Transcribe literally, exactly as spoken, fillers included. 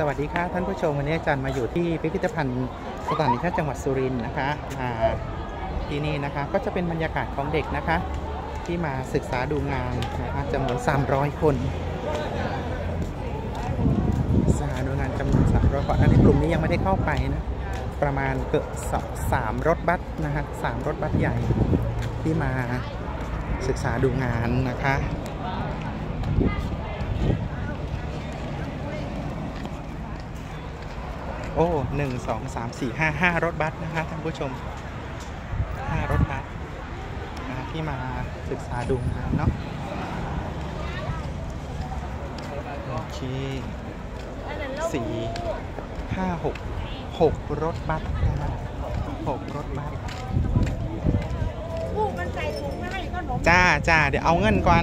สวัสดีค่ะท่านผู้ชมวันนี้อาจารย์มาอยู่ที่พิพิธภัณฑ์สถานีข้าจังหวัดสุรินทร์นะคะที่นี่นะคะก็จะเป็นบรรยากาศของเด็กนะคะที่มาศึกษาดูงานนะคะจำนวนสามร้อยคนศึกษาดูงานจำนวนสามร้อยคนในกลุ่มนี้ยังไม่ได้เข้าไปนะประมาณเกือบสามรถบัสนะคะสามรถบัสใหญ่ที่มาศึกษาดูงานนะคะโอ้หนึ่งสองสามสี่ห้าห้ารถบัสนะคะท่านผู้ชมห้ารถบัสที่มาศึกษาดูงานเนาะโอเคสี่ห้าหกหกรถบัสนะคะหกรถบัสจ้าจ้าเดี๋ยวเอาเงินก่อน